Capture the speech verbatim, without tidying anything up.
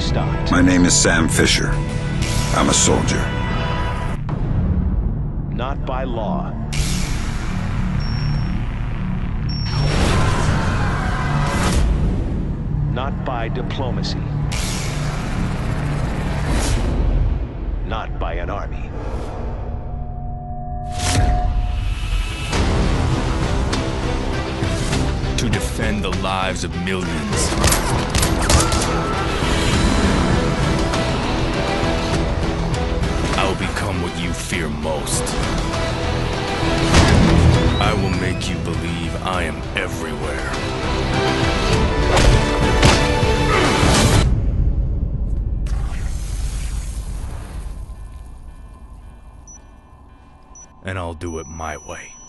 being stopped. My name is Sam Fisher. I'm a soldier. Not by law. Not by diplomacy. Not by an army. To defend the lives of millions. I'll become what you fear most. I will make you believe I am everywhere. And I'll do it my way.